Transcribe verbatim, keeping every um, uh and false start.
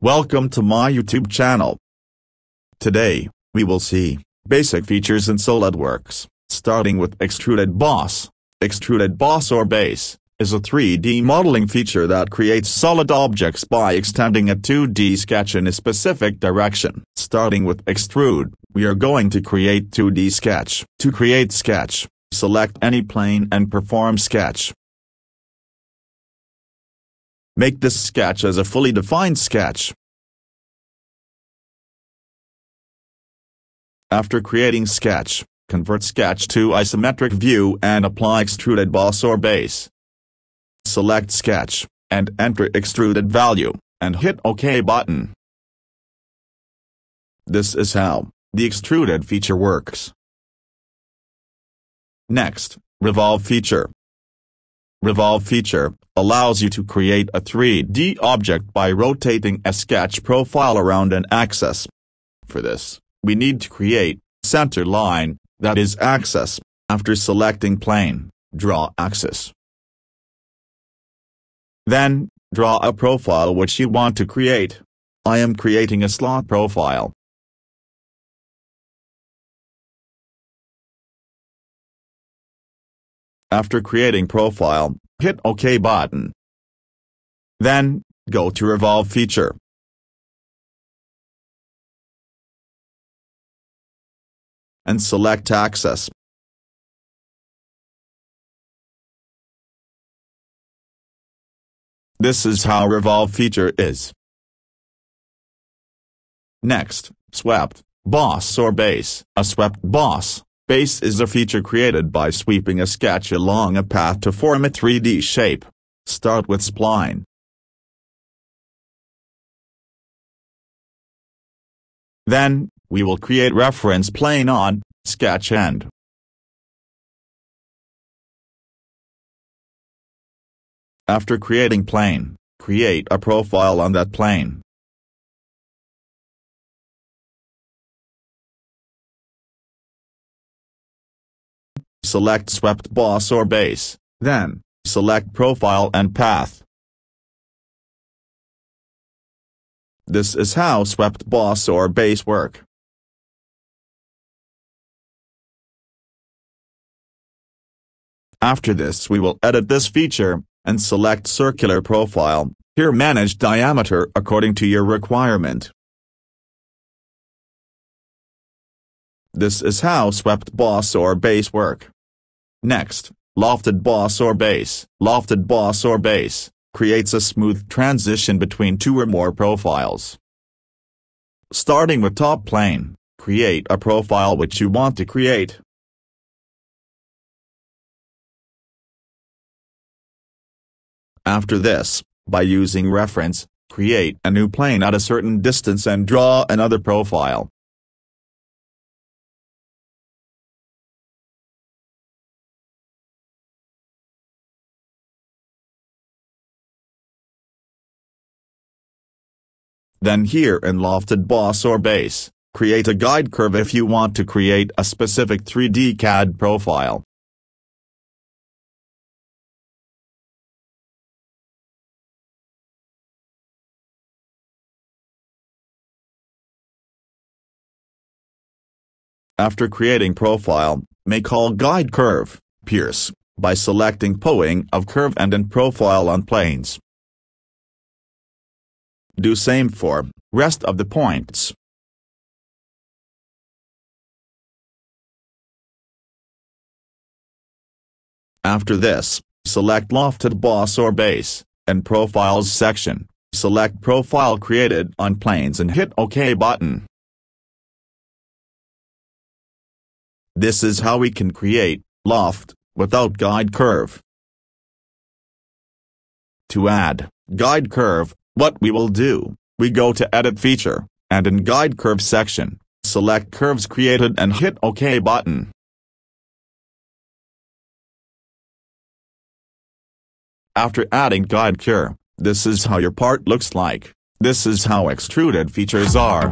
Welcome to my YouTube channel. Today, we will see basic features in SOLIDWORKS, starting with Extruded Boss. Extruded Boss or Base is a three D modeling feature that creates solid objects by extending a two D sketch in a specific direction. Starting with Extrude, we are going to create two D sketch. To create sketch, select any plane and perform sketch. Make this sketch as a fully defined sketch. After creating sketch, convert sketch to isometric view and apply Extruded Boss or Base. Select sketch, and enter extruded value, and hit OK button. This is how the extruded feature works. Next, Revolve feature. Revolve feature allows you to create a three D object by rotating a sketch profile around an axis. For this, we need to create center line, that is axis. After selecting plane, draw axis. Then, draw a profile which you want to create. I am creating a slot profile. After creating profile, hit OK button. Then, go to Revolve feature. And select axis. This is how Revolve feature is. Next, Swept Boss or Base. A Swept Boss Base is a feature created by sweeping a sketch along a path to form a three D shape. Start with spline. Then, we will create reference plane on sketch end. After creating plane, create a profile on that plane. Select Swept Boss or Base, then, select Profile and Path. This is how Swept Boss or Base work. After this we will edit this feature, and select Circular Profile, here manage diameter according to your requirement. This is how Swept Boss or Base work. Next, Lofted Boss or Base. Lofted Boss or Base creates a smooth transition between two or more profiles. Starting with top plane, create a profile which you want to create. After this, by using reference, create a new plane at a certain distance and draw another profile. Then here in Lofted Boss or Base, create a guide curve if you want to create a specific three D C A D profile. After creating profile, make all guide curve, pierce, by selecting Poing of curve and in profile on planes. Do same for rest of the points. After this, select Lofted Boss or Base, and Profiles section, select Profile created on planes and hit OK button. This is how we can create loft without guide curve. To add guide curve, what we will do, we go to Edit Feature, and in Guide Curve section, select Curves Created and hit OK button. After adding guide curve, this is how your part looks like. This is how extruded features are.